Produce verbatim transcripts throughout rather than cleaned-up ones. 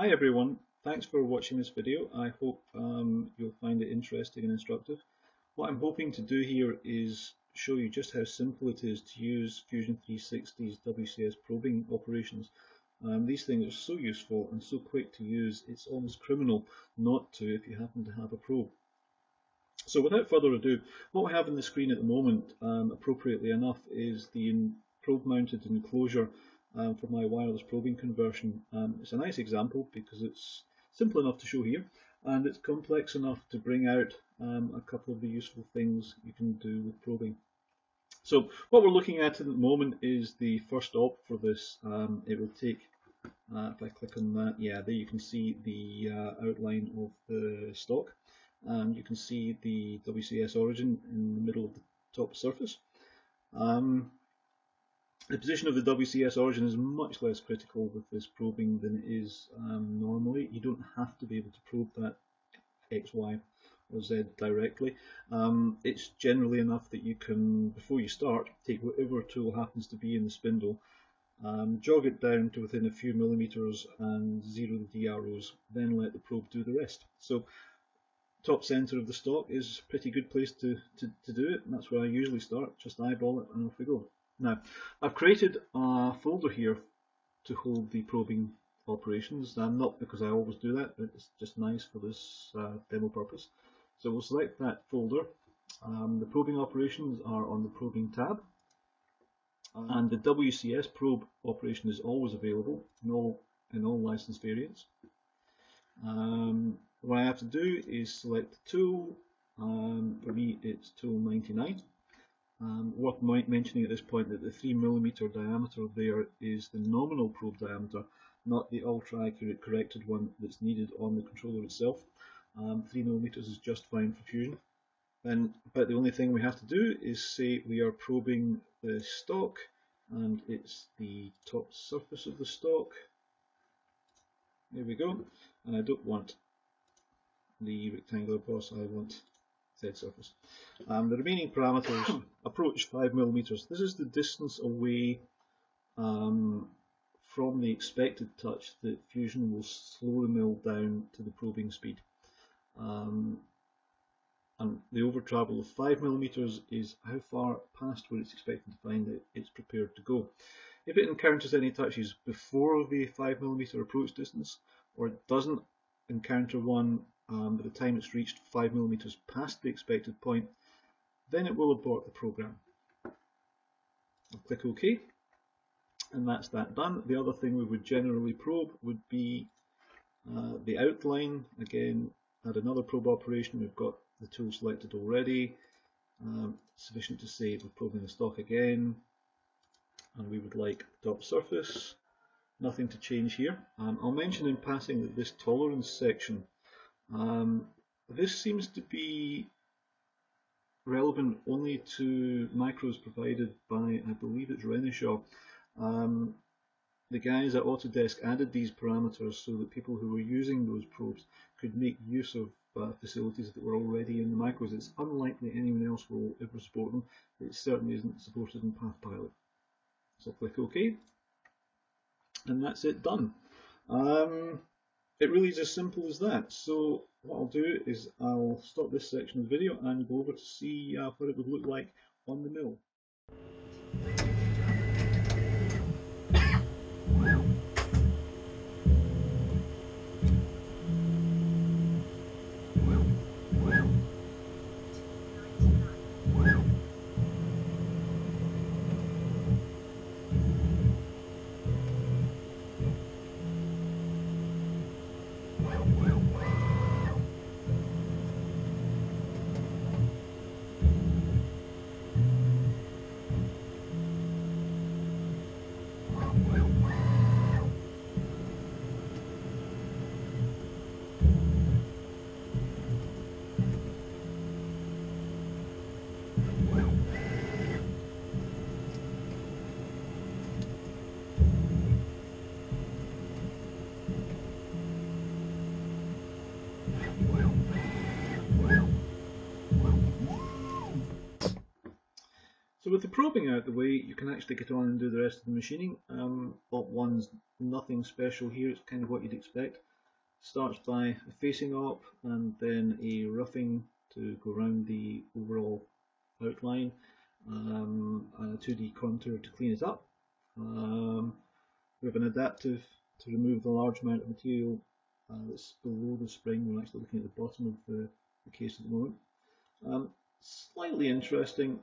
Hi everyone, thanks for watching this video. I hope um, you'll find it interesting and instructive. What I'm hoping to do here is show you just how simple it is to use Fusion three sixty's W C S probing operations. Um, these things are so useful and so quick to use, it's almost criminal not to if you happen to have a probe. So without further ado, what we have on the screen at the moment, um, appropriately enough, is the probe-mounted enclosure um, for my wireless probing conversion. Um, it's a nice example because it's simple enough to show here, and it's complex enough to bring out um, a couple of the useful things you can do with probing. So what we're looking at at the moment is the first op for this. Um, it will take, uh, if I click on that, yeah, there you can see the uh, outline of the stock. Um, you can see the W C S origin in the middle of the top surface. Um, the position of the W C S origin is much less critical with this probing than it is um, normally. You don't have to be able to probe that X, Y, or Z directly. Um, it's generally enough that you can, before you start, take whatever tool happens to be in the spindle, um, jog it down to within a few millimeters and zero the D R Os, then let the probe do the rest. So top center of the stock is a pretty good place to, to, to do it, and that's where I usually start, just eyeball it and off we go. Now, I've created a folder here to hold the probing operations, and not because I always do that, but it's just nice for this uh, demo purpose. So we'll select that folder. Um, the probing operations are on the probing tab, and the W C S probe operation is always available in all in all license variants. Um, what I have to do is select the tool. Um, for me, it's tool ninety-nine. Um, worth mentioning at this point that the three millimeter diameter there is the nominal probe diameter, not the ultra-accurate corrected one that's needed on the controller itself. Um, three millimeters is just fine for Fusion, and but the only thing we have to do is say we are probing the stock, and it's the top surface of the stock. There we go. And I don't want the rectangular boss, I want Z surface. Um, the remaining parameters approach five millimeters. This is the distance away um, from the expected touch that Fusion will slow the mill down to the probing speed. Um, and the over travel of five millimeters is how far past where it's expected to find it it's prepared to go. If it encounters any touches before the five millimeter approach distance, or it doesn't encounter one um, by the time it's reached five millimeters past the expected point, then it will abort the program. I'll click OK, and that's that done. The other thing we would generally probe would be uh, the outline. Again, add another probe operation. We've got the tool selected already. Um, sufficient to say we're probing the stock again, and we would like top surface. Nothing to change here. Um, I'll mention in passing that this tolerance section, um, this seems to be relevant only to macros provided by, I believe it's Renishaw. Um, the guys at Autodesk added these parameters so that people who were using those probes could make use of uh, facilities that were already in the macros. It's unlikely anyone else will ever support them. It certainly isn't supported in PathPilot. So click OK. And that's it done. Um, it really is as simple as that. So what I'll do is I'll stop this section of the video and go over to see uh, what it would look like on the mill. So with the probing out of the way, you can actually get on and do the rest of the machining. Um, Op one's nothing special here, it's kind of what you'd expect. Starts by a facing op and then a roughing to go around the overall outline, um, and a two D contour to clean it up. Um, we have an adaptive to remove the large amount of material uh, that's below the spring. We're actually looking at the bottom of the, the case at the moment. Um, slightly interesting,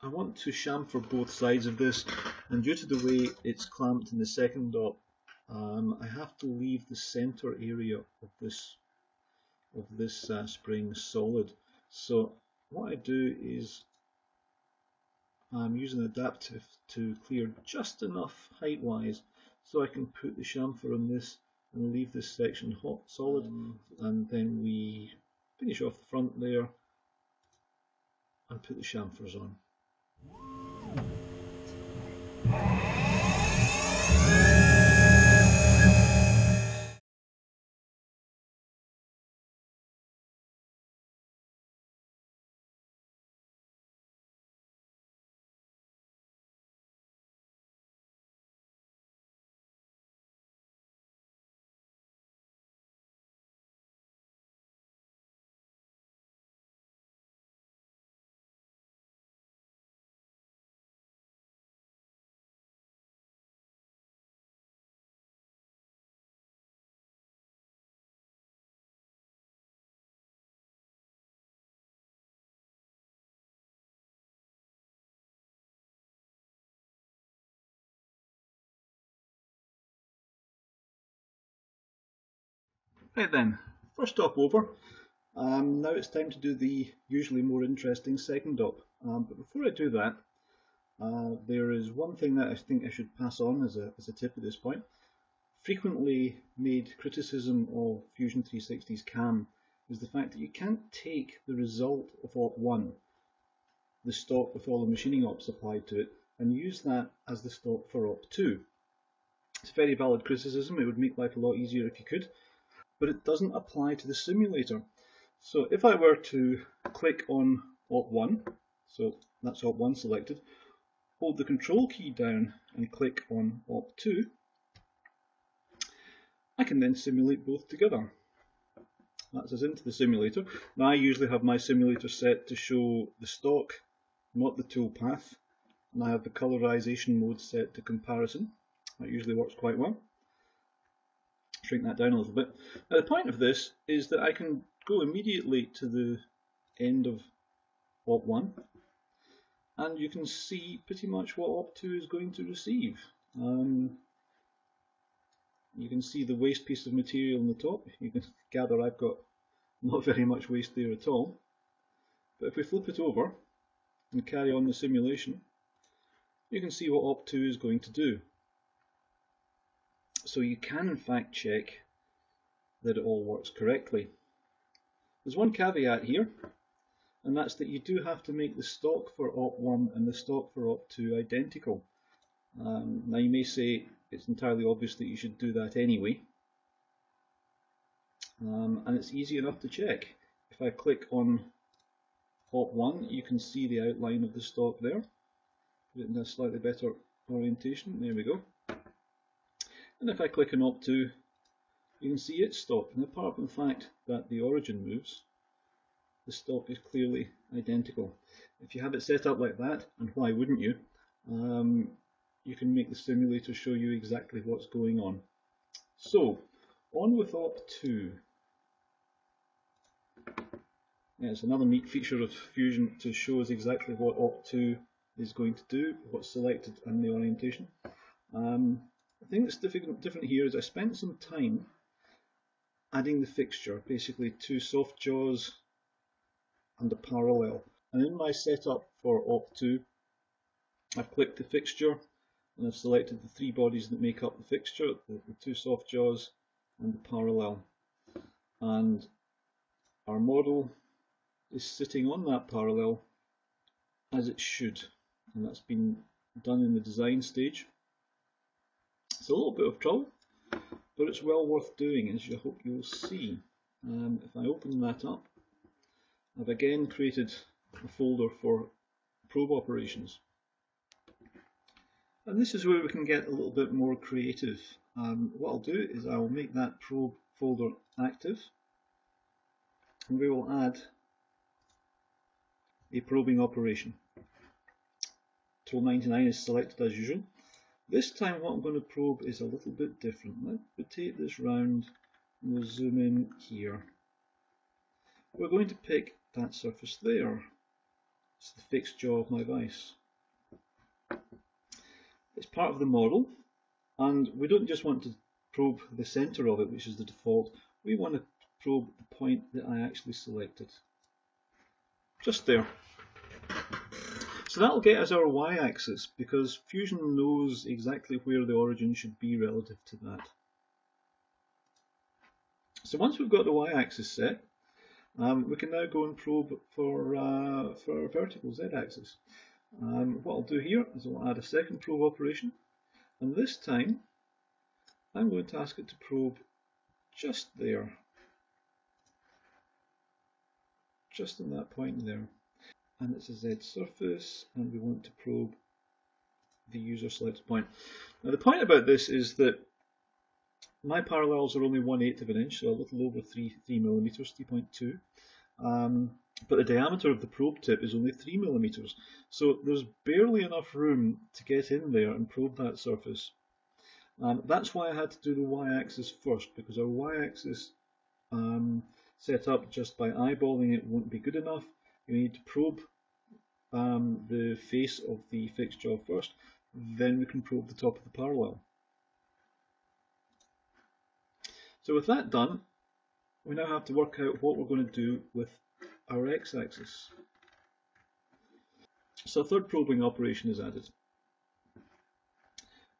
I want to chamfer both sides of this, and due to the way it's clamped in the second op, um, I have to leave the center area of this of this uh, spring solid. So what I do is I'm using adaptive to clear just enough height wise so I can put the chamfer on this and leave this section hot solid, mm. and then we finish off the front there and put the chamfers on. Right then, first stop over. Um, now it's time to do the usually more interesting second op. Um, but before I do that, uh, there is one thing that I think I should pass on as a, as a tip at this point. Frequently made criticism of Fusion three sixty's C A M is the fact that you can't take the result of op one, the stock with all the machining ops applied to it, and use that as the stock for op two. It's a very valid criticism. It would make life a lot easier if you could. But it doesn't apply to the simulator. So if I were to click on op one, so that's op one selected, hold the control key down and click on op two, I can then simulate both together. That's us into the simulator. Now I usually have my simulator set to show the stock, not the tool path, and I have the colorization mode set to comparison. That usually works quite well. Shrink that down a little bit. Now the point of this is that I can go immediately to the end of op one and you can see pretty much what op two is going to receive. Um, you can see the waste piece of material on the top. You can gather I've got not very much waste there at all. But if we flip it over and carry on the simulation, you can see what op two is going to do. So you can in fact check that it all works correctly. There's one caveat here, and that's that you do have to make the stock for op one and the stock for op two identical. Um, now you may say it's entirely obvious that you should do that anyway, um, and it's easy enough to check. If I click on op one, you can see the outline of the stock there. Put it in a slightly better orientation, there we go. And if I click on op two, you can see it's stock, and apart from the fact that the origin moves, the stock is clearly identical. If you have it set up like that, and why wouldn't you, um, you can make the simulator show you exactly what's going on. So, on with op two. Yeah, it's another neat feature of Fusion to show us exactly what op two is going to do, what's selected and the orientation. Um, The thing that's different, different here is I spent some time adding the fixture, basically two soft jaws and a parallel. And in my setup for op two, I've clicked the fixture and I've selected the three bodies that make up the fixture, the, the two soft jaws and the parallel. And our model is sitting on that parallel as it should, and that's been done in the design stage. It's a little bit of trouble, but it's well worth doing, as I hope you'll see. Um, if I open that up, I've again created a folder for probe operations. And this is where we can get a little bit more creative. Um, what I'll do is I'll make that probe folder active, and we will add a probing operation. Tool ninety-nine is selected as usual. This time what I'm going to probe is a little bit different. Let's rotate this round and we'll zoom in here. We're going to pick that surface there. It's the fixed jaw of my vise. It's part of the model, and we don't just want to probe the centre of it, which is the default. We want to probe the point that I actually selected. Just there. So that'll get us our y-axis, because Fusion knows exactly where the origin should be relative to that. So once we've got the y-axis set, um, we can now go and probe for, uh, for our vertical z-axis. Um, what I'll do here is I'll add a second probe operation, and this time I'm going to ask it to probe just there, just in that point there. And it's a Z surface, and we want to probe the user selected point. Now the point about this is that my parallels are only one eighth of an inch, so a little over three three millimeters, three point two. Um, but the diameter of the probe tip is only three millimeters, so there's barely enough room to get in there and probe that surface. Um, that's why I had to do the y-axis first, because our y-axis um, set up just by eyeballing it won't be good enough. You need to probe um, the face of the fixed jaw first, then we can probe the top of the parallel. So with that done, we now have to work out what we're going to do with our x-axis. So a third probing operation is added.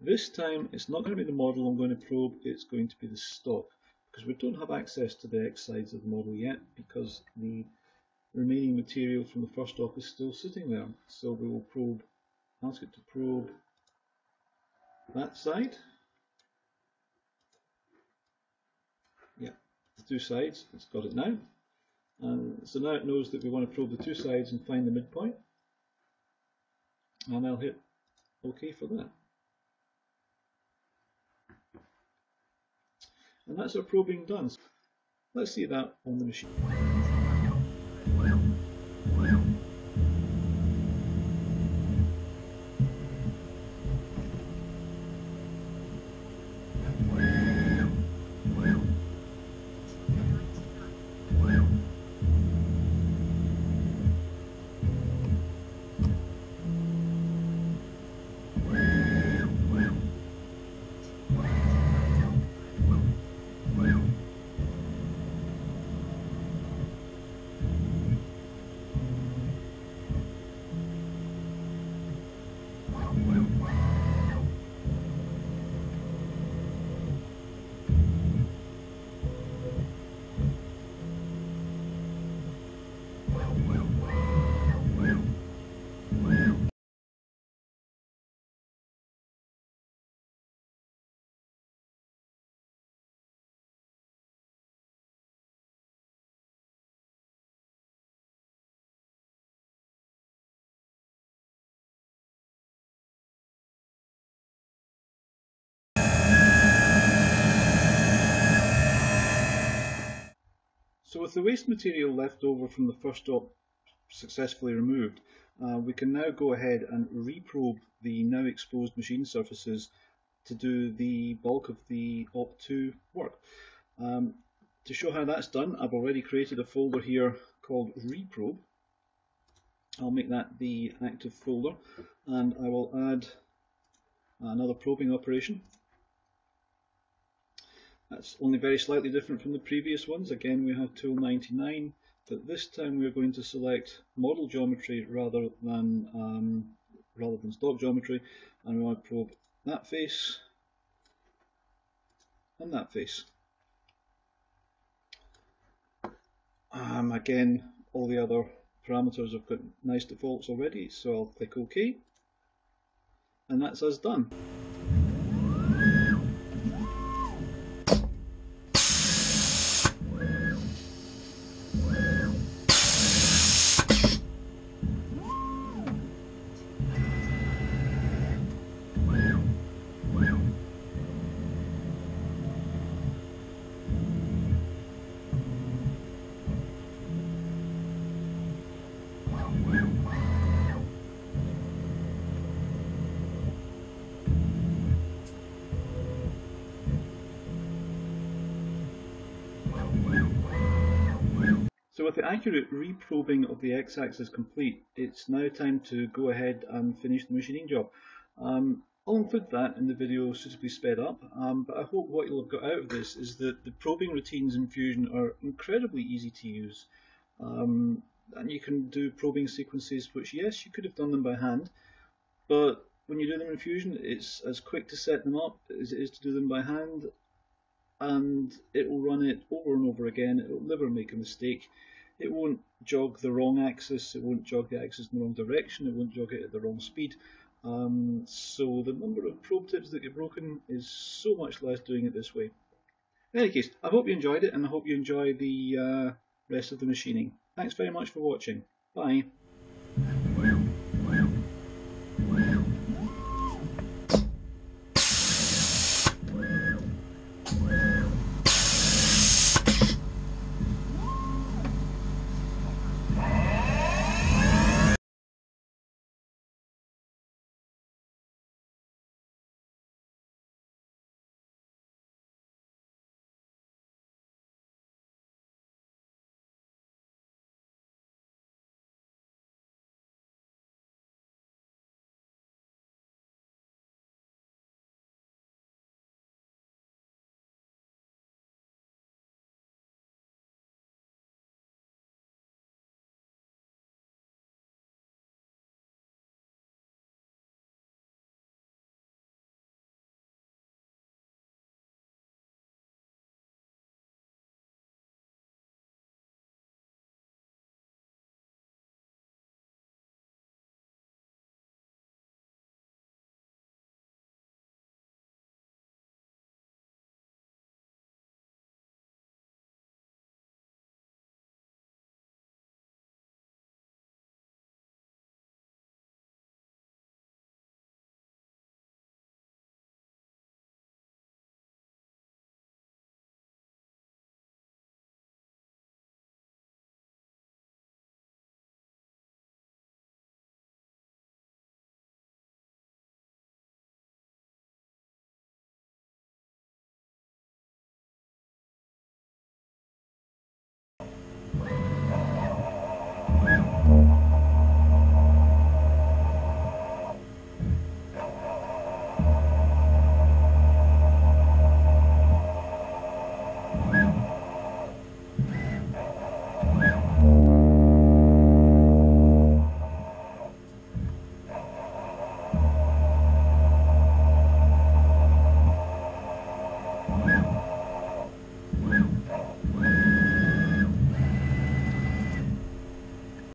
This time it's not going to be the model I'm going to probe, it's going to be the stock, because we don't have access to the x-sides of the model yet, because the remaining material from the first stock is still sitting there. So we will probe, ask it to probe that side. Yeah, the two sides, it's got it now. And so now it knows that we want to probe the two sides and find the midpoint. And I'll hit OK for that. And that's our probing done. Let's see that on the machine. So with the waste material left over from the first stop successfully removed, uh, we can now go ahead and reprobe the now exposed machine surfaces to do the bulk of the op two work. Um, to show how that's done, I've already created a folder here called reprobe. I'll make that the active folder, and I will add another probing operation. That's only very slightly different from the previous ones. Again, we have tool ninety-nine, but this time we're going to select model geometry rather than um, rather than stock geometry, and we want to probe that face and that face. Um, again, all the other parameters have got nice defaults already, so I'll click OK, and that's us done. So with the accurate reprobing of the x-axis complete, it's now time to go ahead and finish the machining job. Um, I'll include that in the video suitably sped up, um, but I hope what you'll have got out of this is that the probing routines in Fusion are incredibly easy to use. Um, and you can do probing sequences which, yes, you could have done them by hand, but when you do them in Fusion, it's as quick to set them up as it is to do them by hand, and it will run it over and over again. It will never make a mistake. It won't jog the wrong axis, it won't jog the axis in the wrong direction, it won't jog it at the wrong speed. Um, so the number of probe tips that get broken is so much less doing it this way. In any case, I hope you enjoyed it, and I hope you enjoy the uh, rest of the machining. Thanks very much for watching. Bye.